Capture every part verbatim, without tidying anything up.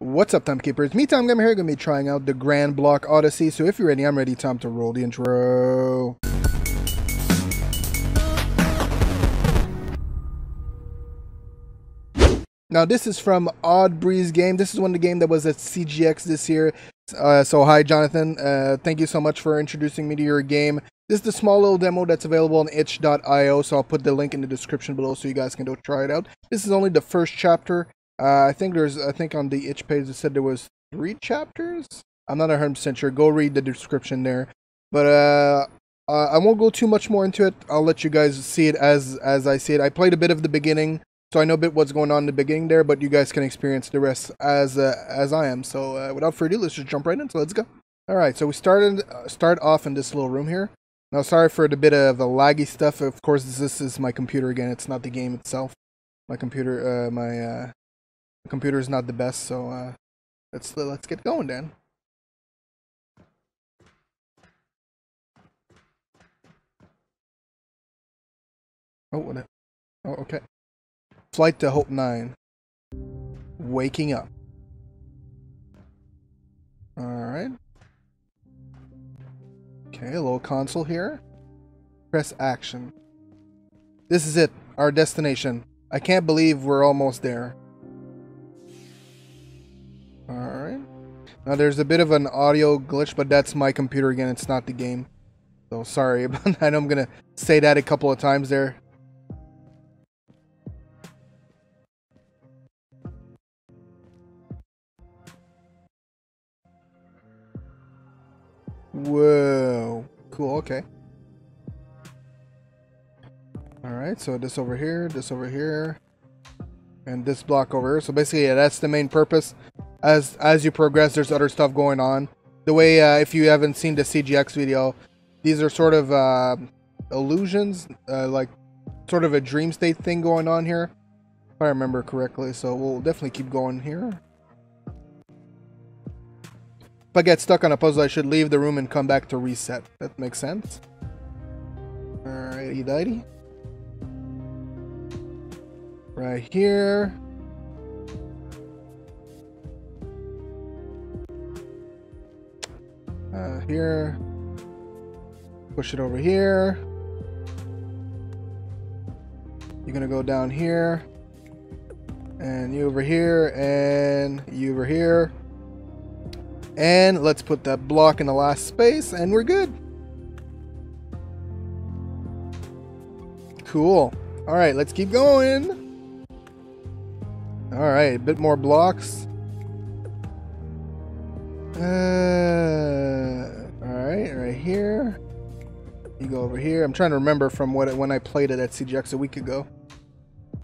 What's up, timekeepers? Me-Time Gamer here, gonna be trying out the Grand Block Odyssey. So if you're ready, I'm ready. Time to roll the intro. Now this is from Odd Breeze Games. This is one of the games that was at C G X this year. Uh, so hi, Jonathan. Uh, thank you so much for introducing me to your game. This is the small little demo that's available on itch dot i o. So I'll put the link in the description below so you guys can go try it out. This is only the first chapter. Uh, I think there's, I think on the itch page it said there was three chapters. I'm not one hundred percent sure. Go read the description there. But uh, uh, I won't go too much more into it. I'll let you guys see it as as I see it. I played a bit of the beginning, so I know a bit what's going on in the beginning there. But you guys can experience the rest as uh, as I am. So uh, without further ado, let's just jump right in. So let's go. All right. So we started uh, start off in this little room here. Now, sorry for the bit of the laggy stuff. Of course, this is my computer again. It's not the game itself. My computer, uh, my. Uh, The computer is not the best, so uh, let's let's get going then. Oh, what? A, oh, okay. Flight to Hope nine. Waking up. All right. Okay, a little console here. Press action. This is it. Our destination. I can't believe we're almost there. Alright. Now there's a bit of an audio glitch, but that's my computer again. It's not the game. So sorry about that. I know I'm going to say that a couple of times there. Whoa. Cool. Okay. Alright. So this over here, this over here, and this block over here. So basically, yeah, that's the main purpose. As as you progress, there's other stuff going on. The way, uh, if you haven't seen the C G X video, these are sort of uh, illusions, uh, like sort of a dream state thing going on here, if I remember correctly. So we'll definitely keep going here. If I get stuck on a puzzle, I should leave the room and come back to reset. That makes sense. Alrighty, dighty. Right here. Uh, here, push it over here. You're gonna go down here, and you over here, and you over here. And let's put that block in the last space, and we're good. Cool. All right, let's keep going. All right, a bit more blocks. Uh, alright, right here. You go over here. I'm trying to remember from what when I played it at C G X a week ago.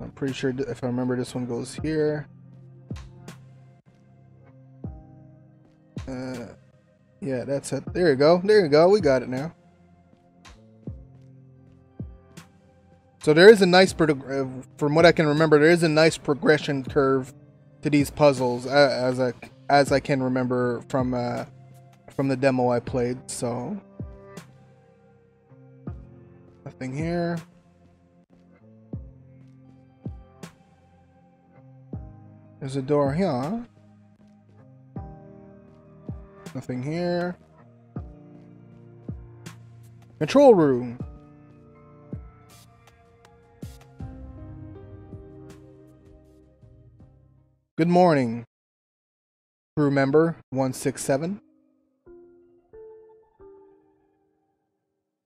I'm pretty sure if I remember, this one goes here. Uh, yeah, that's it. There you go. There you go. We got it now. So there is a nice, from what I can remember, there is a nice progression curve to these puzzles as a as I can remember from uh, from the demo I played. So nothing here. There's a door here. Nothing here. Control room. Good morning. Crew member one six seven.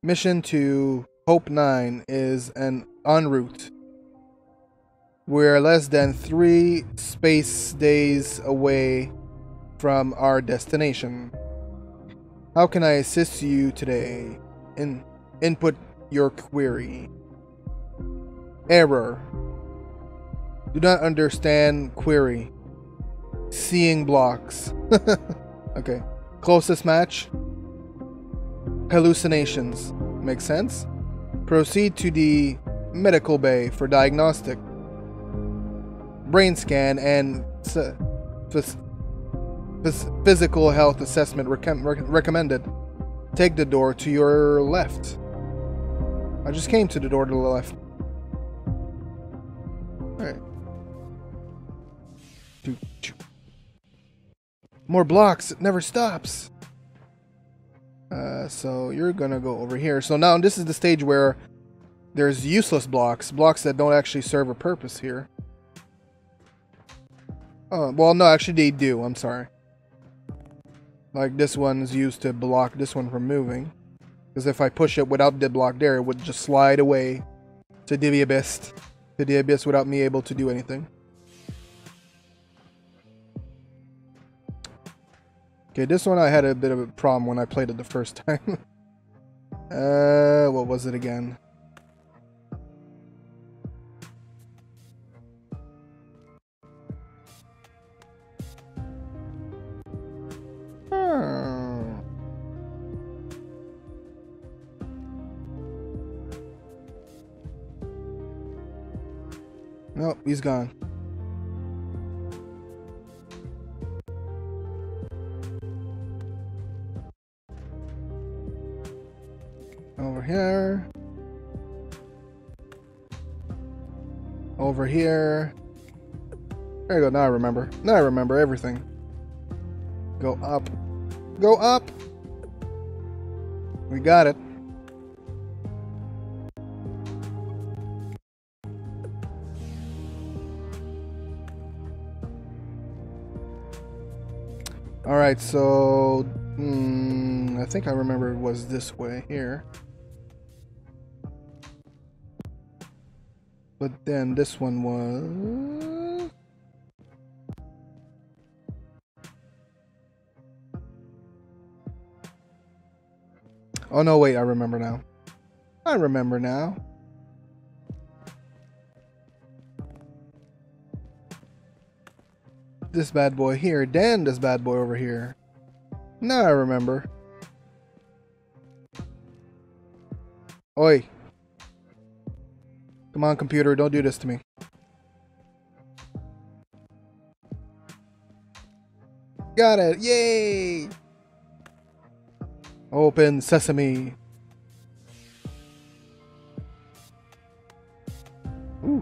Mission to Hope nine is an en route. We're less than three space days away from our destination. How can I assist you today? In input your query. Error. Do not understand query. Seeing blocks. Okay. Closest match. Hallucinations. Makes sense. Proceed to the medical bay for diagnostic. Brain scan and phys phys physical health assessment rec rec recommended. Take the door to your left. I just came to the door to the left. Alright. More blocks, it never stops. Uh, so you're gonna go over here. So now this is the stage where there's useless blocks, blocks that don't actually serve a purpose here. Oh, well, no, actually they do, I'm sorry. Like this one's used to block this one from moving. Because if I push it without the block there, it would just slide away to the abyss, to the abyss without me able to do anything. Okay, this one I had a bit of a problem when I played it the first time. uh, what was it again? Hmm. Nope, he's gone. Here, over here, there you go. Now I remember, now I remember everything. Go up, go up, we got it. All right, so mm, I think I remember it was this way here. But then this one was... Oh no, wait, I remember now. I remember now. This bad boy here, then this bad boy over here. Now I remember. Oi. Come on, computer, don't do this to me. Got it, yay! Open sesame. Ooh.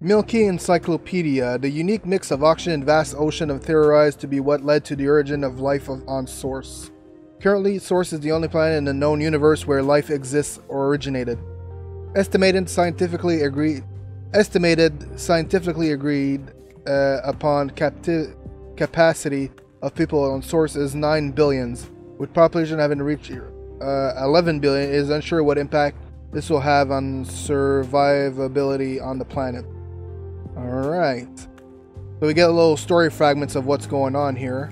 Milky Encyclopedia, the unique mix of oxygen and vast ocean of theorized to be what led to the origin of life of, on Source. Currently, Source is the only planet in the known universe where life exists or originated. Estimated scientifically agreed, estimated scientifically agreed uh, upon capti capacity of people on Source is nine billions, with population having reached uh, eleven billion. It is unsure what impact this will have on survivability on the planet. All right, so we get little story fragments of what's going on here.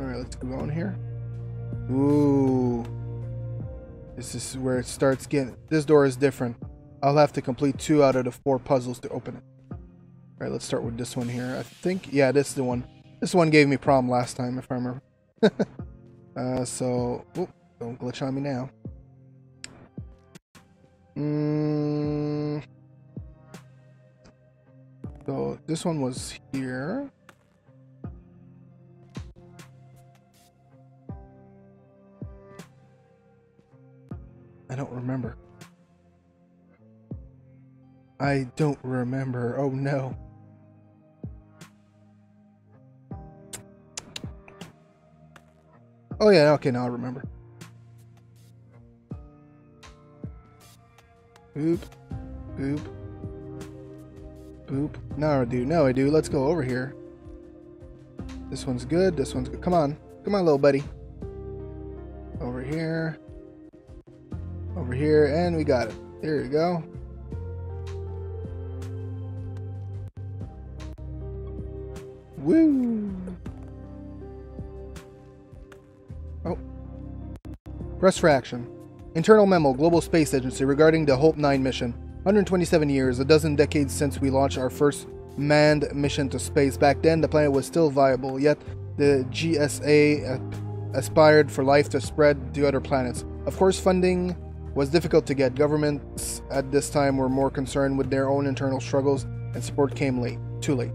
Alright, let's go on here. Ooh. This is where it starts getting... This door is different. I'll have to complete two out of the four puzzles to open it. Alright, let's start with this one here. I think... Yeah, this is the one. This one gave me a problem last time, if I remember. uh, so... Whoop, don't glitch on me now. Mm. So, this one was here. I don't remember. I don't remember. Oh no. Oh yeah, okay, now I remember. Boop. Boop. Boop. Now I do. Now I do. Let's go over here. This one's good. This one's good. Come on. Come on, little buddy. Over here. Over here, and we got it. There you go. Woo! Oh. Press for action. Internal memo, Global Space Agency, regarding the Hope nine mission. one hundred twenty-seven years, a dozen decades since we launched our first manned mission to space. Back then, the planet was still viable, yet the G S A aspired for life to spread to other planets. Of course, funding was difficult to get. Governments at this time were more concerned with their own internal struggles, and support came late, too late.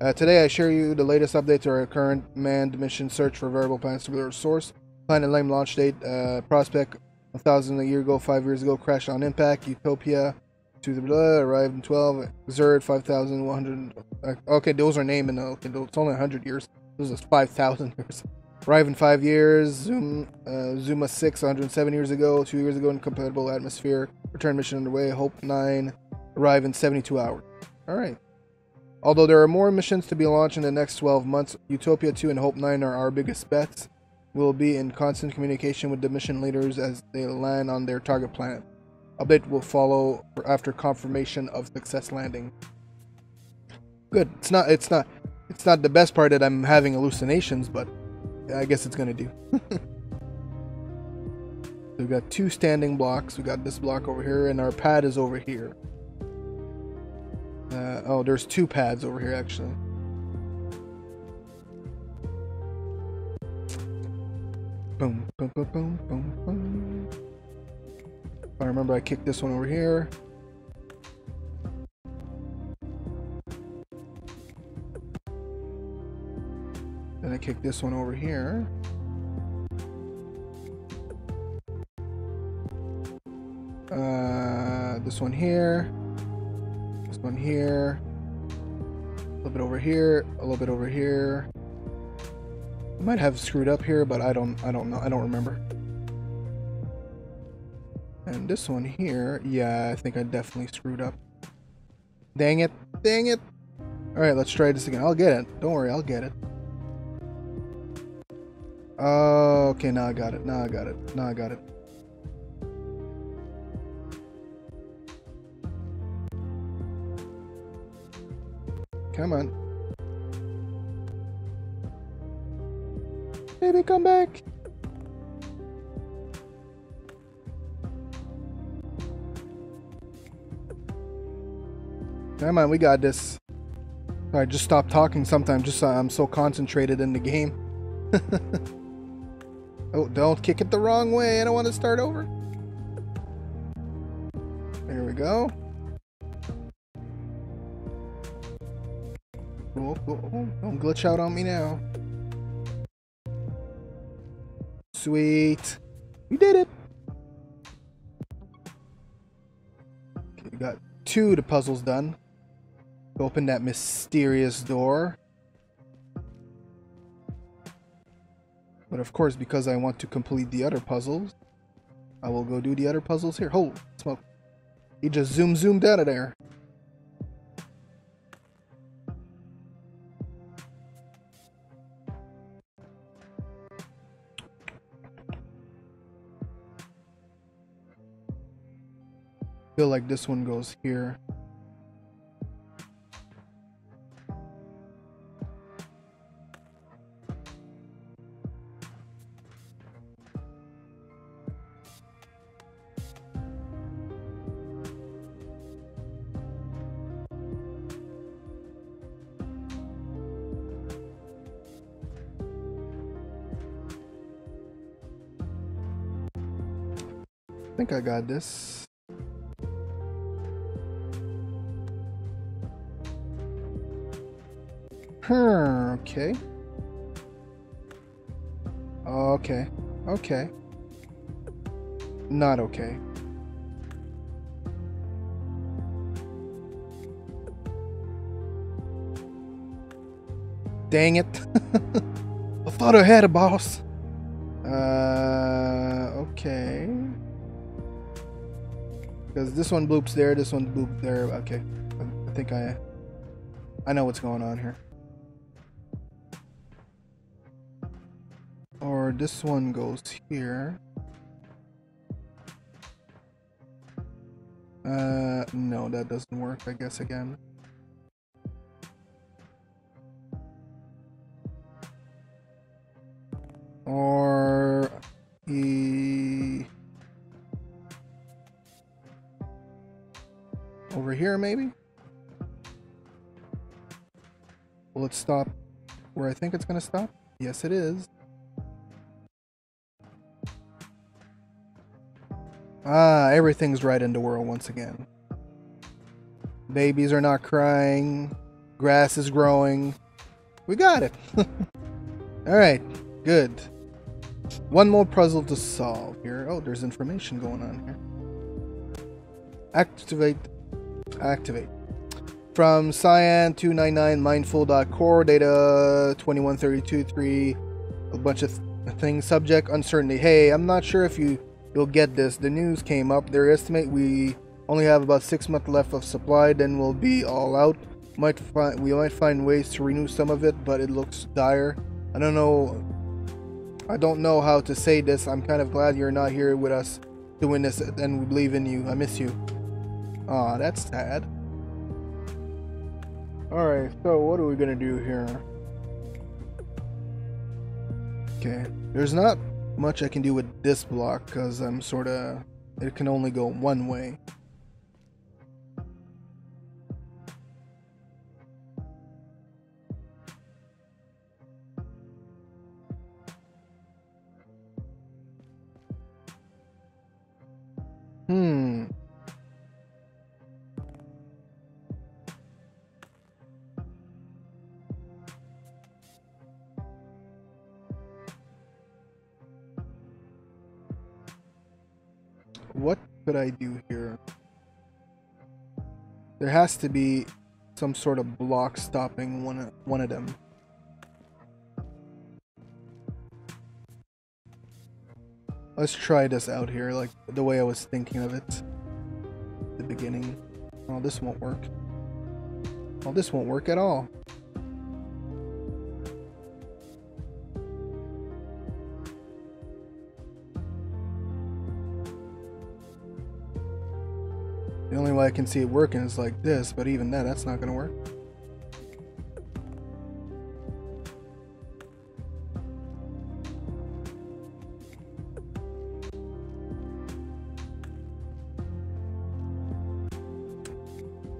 Uh, today, I share you the latest update to our current manned mission search for variable planets to be our source. Planet name launch date, uh, prospect a thousand a year ago, five years ago, crashed on impact. Utopia, to the blah, arrived in twelve. Zerd, five thousand one hundred. Okay, those are naming. Okay, it's only a hundred years. This is five thousand years. Arrived in five years. Zoom, uh, Zuma six, one hundred seven years ago. Two years ago, incompatible atmosphere. Return mission underway. Hope nine, arrive in seventy-two hours. All right. Although there are more missions to be launched in the next twelve months, Utopia two and Hope nine are our biggest bets. We'll be in constant communication with the mission leaders as they land on their target planet. Update will follow after confirmation of success landing. Good. It's not. It's not. It's not the best part that I'm having hallucinations, but I guess it's gonna do. So we've got two standing blocks. We got this block over here, and our pad is over here. Uh, oh, there's two pads over here, actually. Boom, boom, boom, boom, boom, boom. I remember I kicked this one over here. Then I kicked this one over here. Uh, this one here. One here, a little bit over here, a little bit over here. I might have screwed up here, but I don't, I don't know, I don't remember. And this one here, yeah, I think I definitely screwed up. Dang it, dang it. All right, let's try this again. I'll get it. Don't worry, I'll get it. Oh, okay, now I got it, now I got it, now I got it. Come on. Baby, come back. Come on, we got this. I just stop talking sometimes, just so I'm so concentrated in the game. Oh, don't kick it the wrong way. I don't want to start over. There we go. Oh, oh, oh, don't glitch out on me now. Sweet. We did it. Okay, we got two of the puzzles done. Open that mysterious door. But of course, because I want to complete the other puzzles, I will go do the other puzzles here. Hold, smoke. He just zoom zoomed out of there. Feel like this one goes here. I think I got this. Okay. Okay. Okay. Not okay. Dang it. I thought I had a boss. Uh, okay. Because this one bloops there, this one blooped there. Okay. I think I I know what's going on here. Or this one goes here. Uh, no, that doesn't work, I guess, again. Or e over here, maybe? Will it stop where I think it's gonna stop? Yes, it is. Ah, everything's right in the world once again. Babies are not crying. Grass is growing. We got it. All right, good. One more puzzle to solve here. Oh, there's information going on here. Activate. Activate. From Cyan two ninety-nine, mindful dot core, data twenty-one thirty-two three, a bunch of th things. Subject, uncertainty. Hey, I'm not sure if you, you'll get this. The news came up. Their estimate, we only have about six months left of supply, then we'll be all out. Might find, we might find ways to renew some of it, but it looks dire. I don't know... I don't know how to say this. I'm kind of glad you're not here with us doing this, and we believe in you. I miss you. Aw, that's sad. Alright, so what are we gonna do here? Okay, there's not much I can do with this block, because I'm sorta... It can only go one way. Hmm. What could I do here? There has to be some sort of block stopping one of, one of them. Let's try this out here, like the way I was thinking of it at the beginning. Oh, this won't work. Oh, this won't work at all. The only way I can see it working is like this, but even that, that's not gonna work.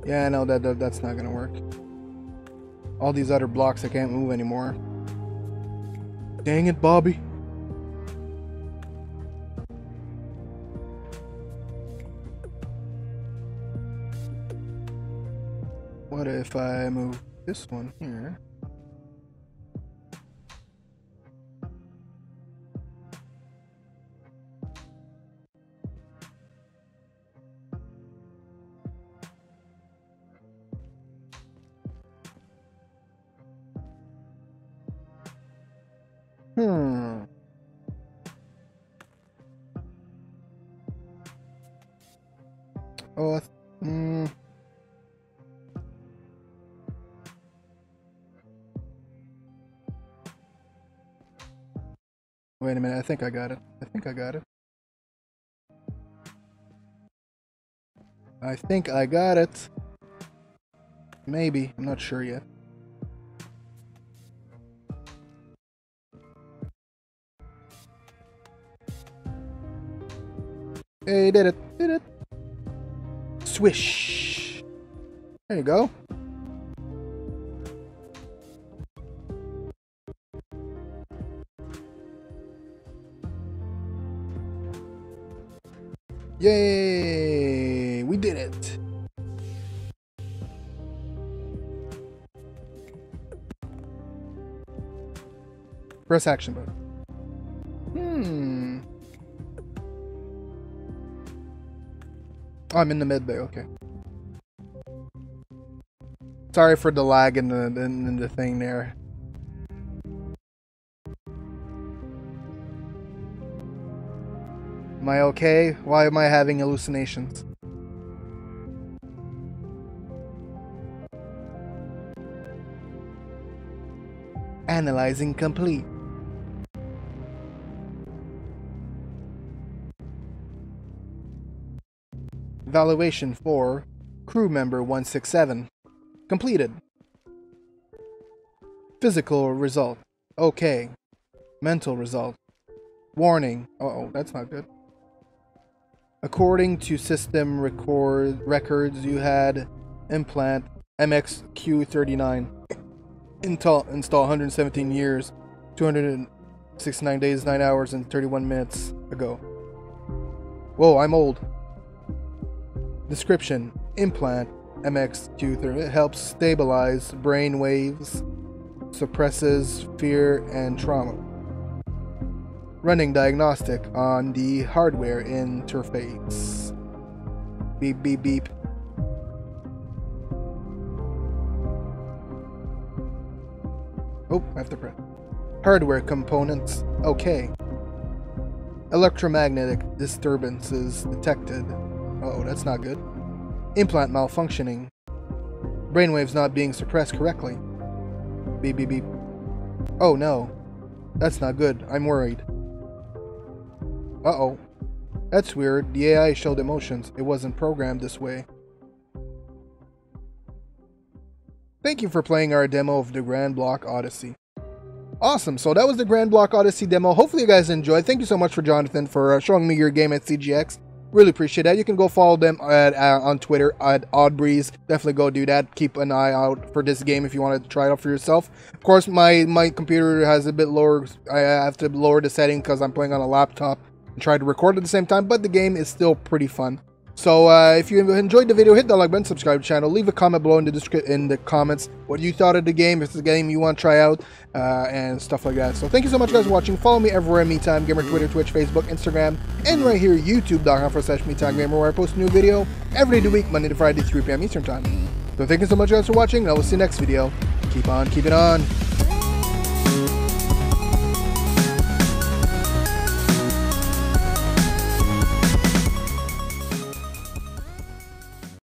Yeah, no, that, that that's not gonna work. All these other blocks I can't move anymore. Dang it, Bobby. What if I move this one here? Hmm. Oh, mm. Wait a minute, I think I got it. I think I got it. I think I got it. Maybe, I'm not sure yet. Hey, did it, did it. Swish. There you go. Yay, we did it. Press action button. Hmm. Oh, I'm in the mid bay, okay. Sorry for the lag in the, in, in the thing there. Am I okay? Why am I having hallucinations? Analyzing complete. Evaluation for crew member one six seven. Completed. Physical result. Okay. Mental result. Warning. Uh-oh, that's not good. According to system record records, you had implant M X Q thirty-nine. Install, install one hundred seventeen years, two hundred sixty-nine days, nine hours, and thirty-one minutes ago. Whoa, I'm old. Description: implant M X Q thirty-nine. It helps stabilize brain waves, suppresses fear and trauma. running diagnostic on the hardware interface. Beep, beep, beep. Oh, I have to press. Hardware components. Okay. Electromagnetic disturbances detected. Uh-oh, that's not good. Implant malfunctioning. Brainwaves not being suppressed correctly. Beep, beep, beep. Oh, no. That's not good. I'm worried. Uh-oh. That's weird. The A I showed emotions. It wasn't programmed this way. Thank you for playing our demo of the Grand Block Odyssey. Awesome, so that was the Grand Block Odyssey demo. Hopefully you guys enjoyed. Thank you so much for Jonathan for uh, showing me your game at C G X. Really appreciate that. You can go follow them at, uh, on Twitter at Odd Breeze. Definitely go do that. Keep an eye out for this game if you want to try it out for yourself. Of course, my, my computer has a bit lower. I have to lower the setting because I'm playing on a laptop and try to record at the same time, but the game is still pretty fun. So uh, if you enjoyed the video, hit that like button, subscribe to the channel, leave a comment below in the in the comments what you thought of the game, if it's a game you want to try out, uh, and stuff like that. So thank you so much guys for watching. Follow me everywhere, Me-Time Gamer, Twitter, Twitch, Facebook, Instagram, and right here, youtube dot com slash Me Time Gamer, where I post a new video every day of the week, Monday to Friday, three p m Eastern Time. So thank you so much guys for watching, and I will see you next video. Keep on keeping on.